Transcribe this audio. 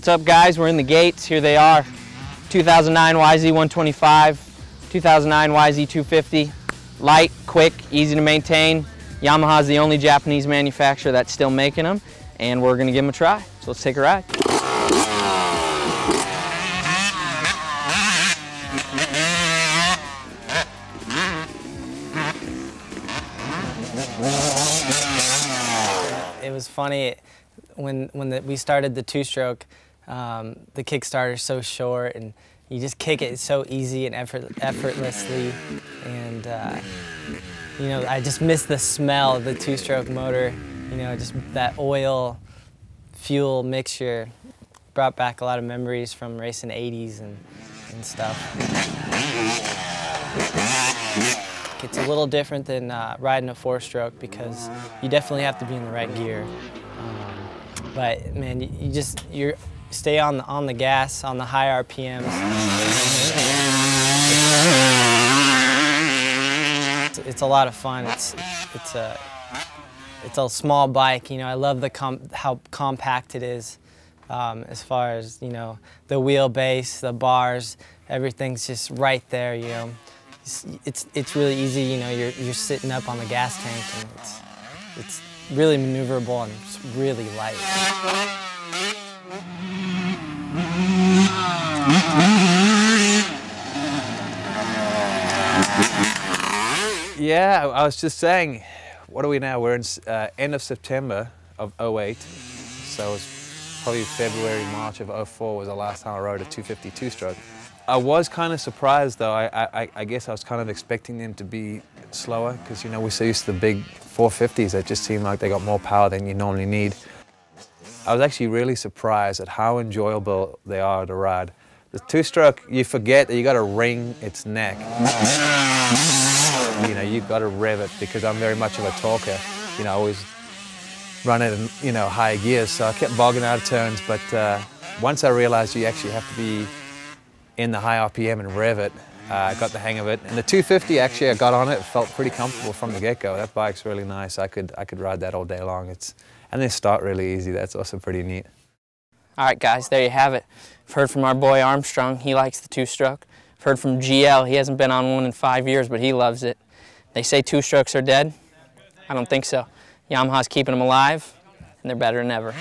What's up, guys? We're in the gates. Here they are. 2009 YZ125, 2009 YZ250. Light, quick, easy to maintain. Yamaha's the only Japanese manufacturer that's still making them, and we're gonna give them a try. So let's take a ride. It was funny when we started the two-stroke. The kickstarter's so short, and you just kick it so easy and effortlessly. And you know, I just miss the smell of the two-stroke motor. You know, just that oil-fuel mixture brought back a lot of memories from racing '80s and stuff. It's a little different than riding a four-stroke because you definitely have to be in the right gear. But man, you stay on the gas, on the high RPMs. It's a lot of fun. It's a small bike. You know, I love the how compact it is. As far as, you know, the wheelbase, the bars, everything's just right there. You know. It's really easy, you know, you're sitting up on the gas tank, and it's really maneuverable and it's really light. Yeah, I was just saying, what are we now? We're in end of September of 08, so it was probably February, March of 04 was the last time I rode a 250 two-stroke. I was kind of surprised, though. I guess I was kind of expecting them to be slower because, you know, we're so used to the big 450s that just seem like they got more power than you normally need. I was actually really surprised at how enjoyable they are to ride. The two-stroke, you forget that you got to wring its neck. You know, you've got to rev it because I'm very much of a talker. You know, I always run it in, you know, higher gears, so I kept bogging out of turns. But once I realized you actually have to be in the high RPM and rev it, I got the hang of it. And the 250, actually, I got on it, felt pretty comfortable from the get-go. That bike's really nice. I could ride that all day long. And they start really easy. That's also pretty neat. All right, guys, there you have it. I've heard from our boy Armstrong. He likes the two-stroke. I've heard from GL. He hasn't been on one in 5 years, but he loves it. They say two-strokes are dead. I don't think so. Yamaha's keeping them alive, and they're better than ever.